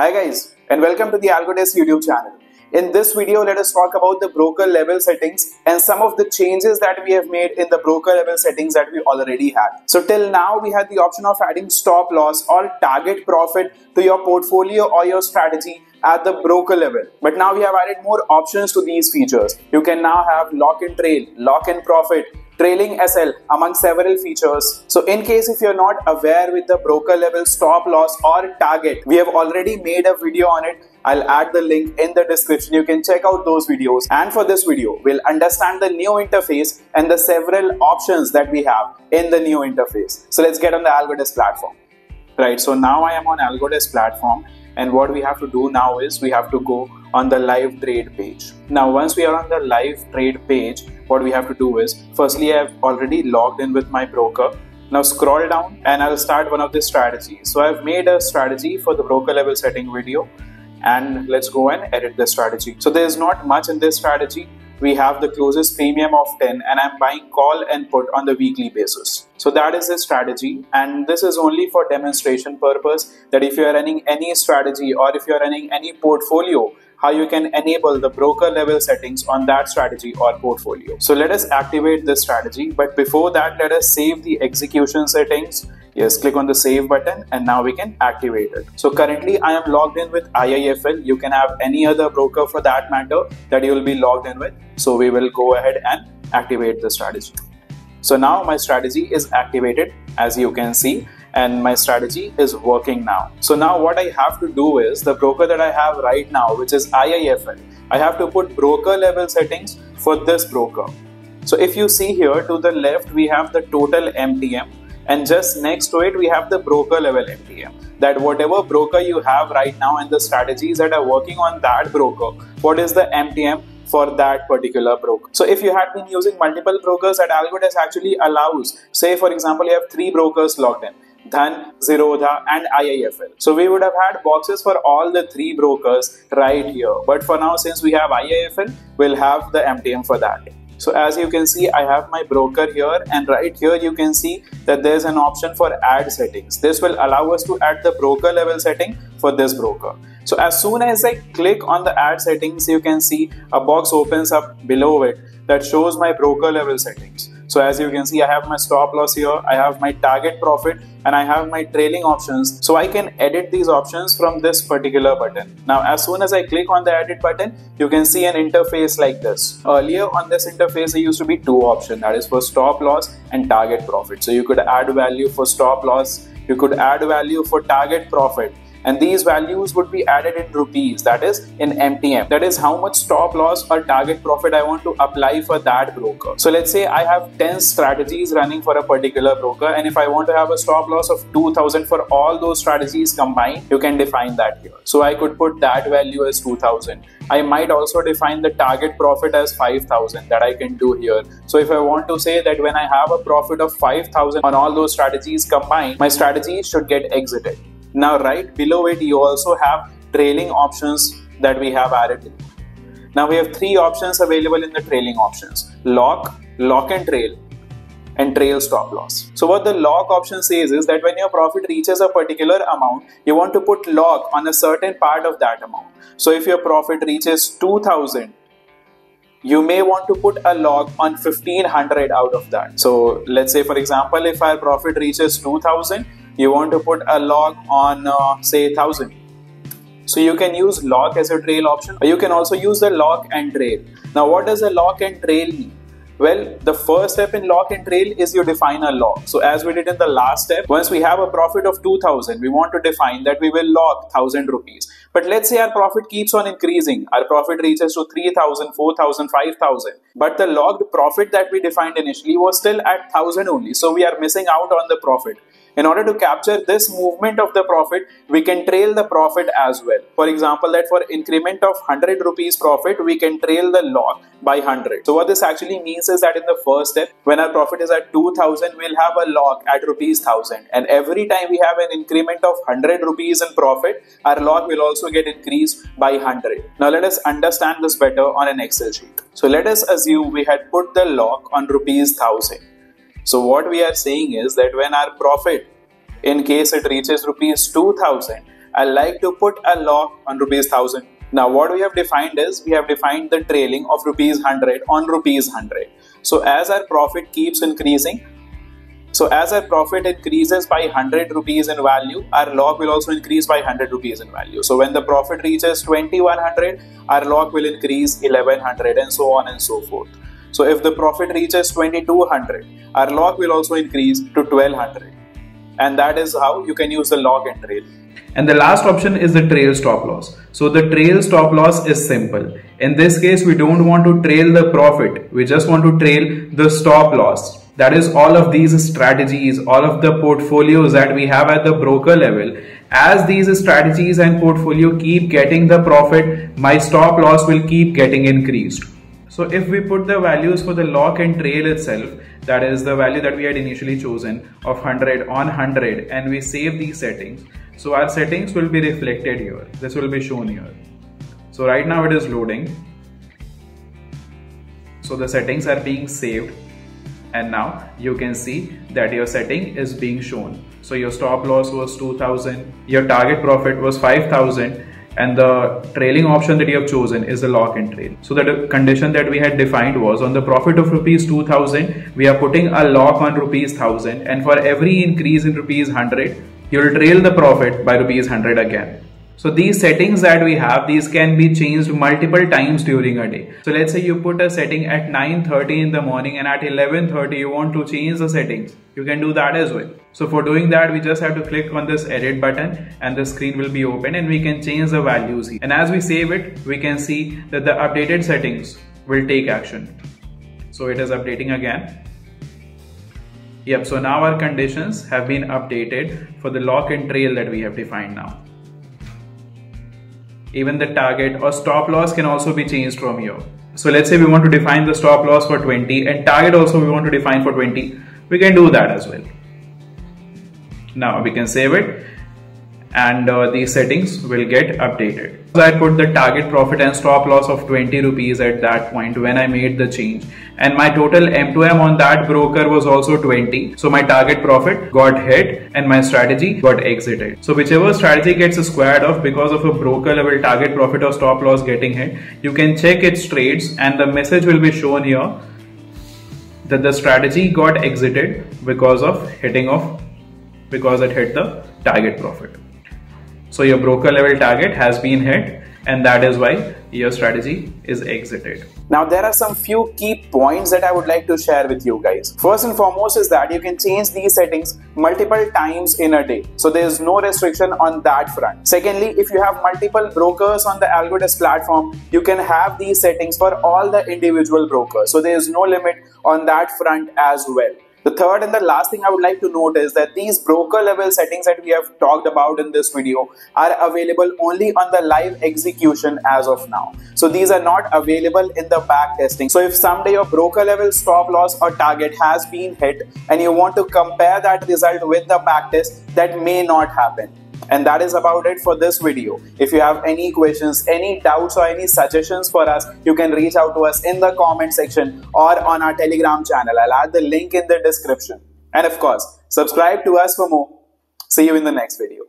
Hi guys, and welcome to the AlgoTest YouTube channel. In this video, let us talk about the broker level settings and some of the changes that we have made in the broker level settings that we already had. So till now, we had the option of adding stop loss or target profit to your portfolio or your strategy at the broker level. But now we have added more options to these features. You can now have lock and trail, lock and profit, trailing SL, among several features. So in case if you're not aware with the broker level stop loss or target, we have already made a video on it. I'll add the link in the description. You can check out those videos. And for this video, we'll understand the new interface and the several options that we have in the new interface. So let's get on the AlgoTest platform. Right, so now I am on AlgoTest platform, and what we have to do now is we have to go on the live trade page. Now once we are on the live trade page, what we have to do is, firstly, I have already logged in with my broker. Now scroll down and I'll start one of the strategies. So I've made a strategy for the broker level setting video, and let's go and edit the strategy. So there's not much in this strategy. We have the closest premium of 10, and I'm buying call and put on the weekly basis. So that is the strategy, and this is only for demonstration purpose, that if you are running any strategy or if you are running any portfolio, how you can enable the broker level settings on that strategy or portfolio. So let us activate this strategy, but before that, let us save the execution settings. Yes, click on the save button, and now we can activate it. So currently I am logged in with IIFL. You can have any other broker for that matter that you will be logged in with. So we will go ahead and activate the strategy. So now my strategy is activated, as you can see, and my strategy is working now. So now what I have to do is, the broker that I have right now, which is IIFL, I have to put broker level settings for this broker. So if you see here to the left, we have the total MTM. And just next to it, we have the broker level MTM. That whatever broker you have right now and the strategies that are working on that broker, what is the MTM for that particular broker? So if you had been using multiple brokers, that AlgoTest actually allows, say for example, you have 3 brokers logged in, Dhan, Zerodha and IIFL. So we would have had boxes for all the 3 brokers right here. But for now, since we have IIFL, we'll have the MTM for that. So as you can see, I have my broker here, and right here you can see that there's an option for add settings. This will allow us to add the broker level setting for this broker. So as soon as I click on the add settings, you can see a box opens up below it that shows my broker level settings. So as you can see, I have my stop loss here, I have my target profit, and I have my trailing options. So I can edit these options from this particular button. Now, as soon as I click on the edit button, you can see an interface like this. Earlier on this interface, there used to be 2 options, that is for stop loss and target profit. So you could add value for stop loss, you could add value for target profit. And these values would be added in rupees, that is in MTM. That is how much stop loss or target profit I want to apply for that broker. So let's say I have 10 strategies running for a particular broker, and if I want to have a stop loss of 2000 for all those strategies combined, you can define that here. So I could put that value as 2000. I might also define the target profit as 5000, that I can do here. So if I want to say that when I have a profit of 5000 on all those strategies combined, my strategy should get exited. Now right below it, you also have trailing options that we have added. Now we have 3 options available in the trailing options: lock, lock and trail stop loss. So what the lock option says is that when your profit reaches a particular amount, you want to put lock on a certain part of that amount. So if your profit reaches 2000, you may want to put a lock on 1500 out of that. So let's say for example, if our profit reaches 2000, you want to put a log on say 1000. So you can use log as a trail option, or you can also use the log and trail. Now what does a log and trail mean? Well, the first step in log and trail is you define a log. So as we did in the last step, once we have a profit of 2000, we want to define that we will log 1000 rupees. But let's say our profit keeps on increasing. Our profit reaches to 3000, 4000, 5000. But the logged profit that we defined initially was still at 1000 only. So we are missing out on the profit. In order to capture this movement of the profit, we can trail the profit as well. For example, that for increment of 100 rupees profit, we can trail the log by 100. So what this actually means is that in the first step, when our profit is at 2000, we'll have a log at rupees 1000. And every time we have an increment of 100 rupees in profit, our log will also get increased by 100. Now let us understand this better on an Excel sheet. So let us assume we had put the log on rupees 1000. So what we are saying is that when our profit, in case it reaches rupees 2000, I like to put a lock on ₹1,000. Now what we have defined is, we have defined the trailing of ₹100 on ₹100. So as our profit keeps increasing, so as our profit increases by ₹100 in value, our lock will also increase by ₹100 in value. So when the profit reaches 2,100, our lock will increase 1,100 and so on and so forth. So if the profit reaches 2,200, our lock will also increase to 1,200. And that is how you can use the log and trail. And the last option is the trail stop loss. So the trail stop loss is simple. In this case, we don't want to trail the profit. We just want to trail the stop loss. That is all of these strategies, all of the portfolios that we have at the broker level. As these strategies and portfolio keep getting the profit, my stop loss will keep getting increased. So if we put the values for the lock and trail itself, that is the value that we had initially chosen of 100 on 100, and we save these settings. So our settings will be reflected here. This will be shown here. So right now it is loading. So the settings are being saved. And now you can see that your setting is being shown. So your stop loss was 2,000, your target profit was 5,000, and the trailing option that you have chosen is the lock and trail. So the condition that we had defined was, on the profit of ₹2,000, we are putting a lock on ₹1,000, and for every increase in ₹100, you will trail the profit by ₹100 again. So these settings that we have, these can be changed multiple times during a day. So let's say you put a setting at 9:30 in the morning, and at 11:30 you want to change the settings. You can do that as well. So for doing that, we just have to click on this edit button and the screen will be open, and we can change the values here. And as we save it, we can see that the updated settings will take action. So it is updating again. Yep, so now our conditions have been updated for the lock and trail that we have defined now. Even the target or stop loss can also be changed from here. So let's say we want to define the stop loss for 20, and target also we want to define for 20. We can do that as well. Now we can save it, and these settings will get updated. So I put the target profit and stop loss of ₹20 at that point when I made the change, and my total M2M on that broker was also 20. So my target profit got hit and my strategy got exited. So whichever strategy gets squared off because of a broker level target profit or stop loss getting hit, you can check its trades, and the message will be shown here that the strategy got exited because it hit the target profit. So your broker level target has been hit, and that is why your strategy is exited. Now there are some few key points that I would like to share with you guys. First and foremost is that you can change these settings multiple times in a day. So there is no restriction on that front. Secondly, if you have multiple brokers on the AlgoTest platform, you can have these settings for all the individual brokers. So there is no limit on that front as well. The third and the last thing I would like to note is that these broker level settings that we have talked about in this video are available only on the live execution as of now. So these are not available in the back testing. So if someday your broker level stop loss or target has been hit and you want to compare that result with the back test, that may not happen. And that is about it for this video. If you have any questions, any doubts or any suggestions for us, you can reach out to us in the comment section or on our Telegram channel. I'll add the link in the description. And of course, subscribe to us for more. See you in the next video.